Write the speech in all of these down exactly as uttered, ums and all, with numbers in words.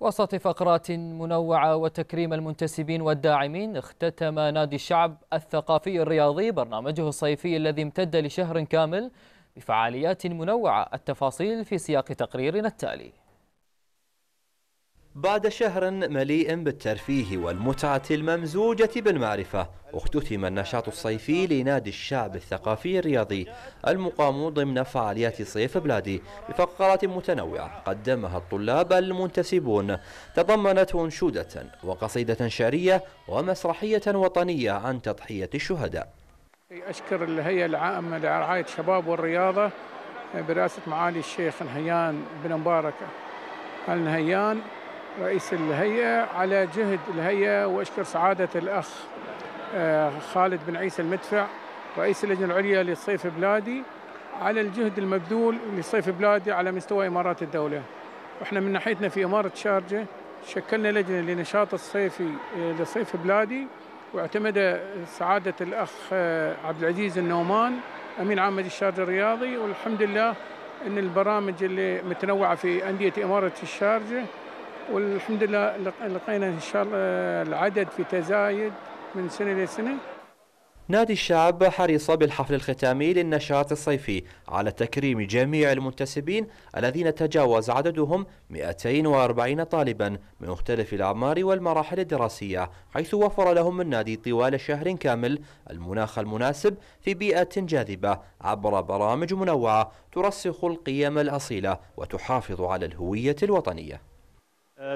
وسط فقرات منوعة وتكريم المنتسبين والداعمين، اختتم نادي الشعب الثقافي الرياضي برنامجه الصيفي الذي امتد لشهر كامل بفعاليات منوعة. التفاصيل في سياق تقريرنا التالي. بعد شهر مليء بالترفيه والمتعة الممزوجة بالمعرفة، اختتم النشاط الصيفي لنادي الشعب الثقافي الرياضي المقام ضمن فعاليات صيف بلادي بفقرات متنوعة قدمها الطلاب المنتسبون، تضمنت أنشودة وقصيدة شعرية ومسرحية وطنية عن تضحية الشهداء. أشكر الهيئة العامة لرعاية الشباب والرياضة برئاسة معالي الشيخ النهيان بن مبارك النهيان رئيس الهيئة على جهد الهيئة، وأشكر سعادة الأخ خالد بن عيسى المدفع رئيس اللجنة العليا لصيف بلادي على الجهد المبذول لصيف بلادي على مستوى إمارات الدولة. وإحنا من ناحيتنا في إمارة شارجة شكلنا لجنة لنشاط الصيفي لصيف بلادي، واعتمد سعادة الأخ عبد العزيز النومان أمين عام نادي الشارجة الرياضي، والحمد لله أن البرامج اللي متنوعة في أندية إمارة الشارجة، والحمد لله لقينا إن شاء الله العدد في تزايد من سنة لسنة. نادي الشعب حرص بالحفل الختامي للنشاط الصيفي على تكريم جميع المنتسبين الذين تجاوز عددهم مئتين وأربعين طالبا من مختلف الأعمار والمراحل الدراسية، حيث وفر لهم النادي طوال شهر كامل المناخ المناسب في بيئة جاذبة عبر برامج منوعة ترسخ القيم الأصيلة وتحافظ على الهوية الوطنية.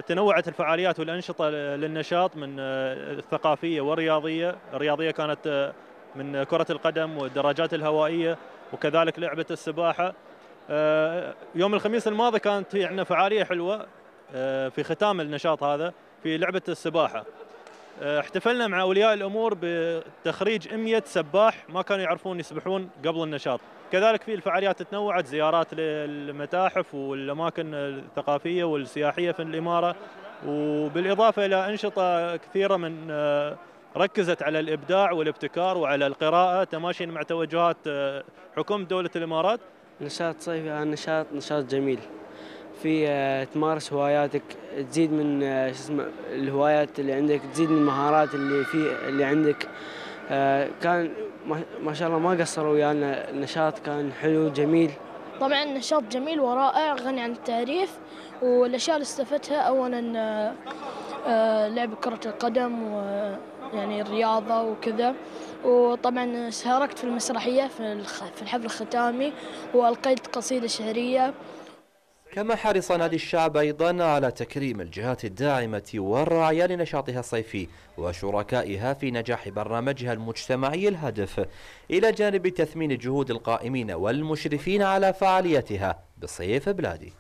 تنوعت الفعاليات والأنشطة للنشاط من الثقافية والرياضية. الرياضية كانت من كرة القدم والدراجات الهوائية وكذلك لعبة السباحة. يوم الخميس الماضي كانت في عندنا فعالية حلوة في ختام النشاط هذا في لعبة السباحة، احتفلنا مع أولياء الأمور بتخريج مئة سباح ما كانوا يعرفون يسبحون قبل النشاط. كذلك في الفعاليات تنوعت، زيارات للمتاحف والأماكن الثقافية والسياحية في الإمارة، وبالإضافة إلى أنشطة كثيرة من ركزت على الإبداع والابتكار وعلى القراءة تماشيا مع توجهات حكومة دولة الإمارات. نشاط صيفي نشاط نشاط جميل، في تمارس هواياتك، تزيد من شو اسمه الهوايات اللي عندك، تزيد من المهارات اللي في اللي عندك. كان ما شاء الله ما قصروا ويانا، النشاط كان حلو جميل. طبعا النشاط جميل ورائع غني عن التعريف، والاشياء اللي استفدتها اولا لعب كرة القدم ويعني الرياضة وكذا، وطبعا شاركت في المسرحية في الحفل الختامي والقيت قصيدة شعرية. كما حرص نادي الشعب أيضا على تكريم الجهات الداعمة والراعية لنشاطها الصيفي وشركائها في نجاح برنامجها المجتمعي الهادف، إلى جانب تثمين جهود القائمين والمشرفين على فعاليتها بصيف بلادي.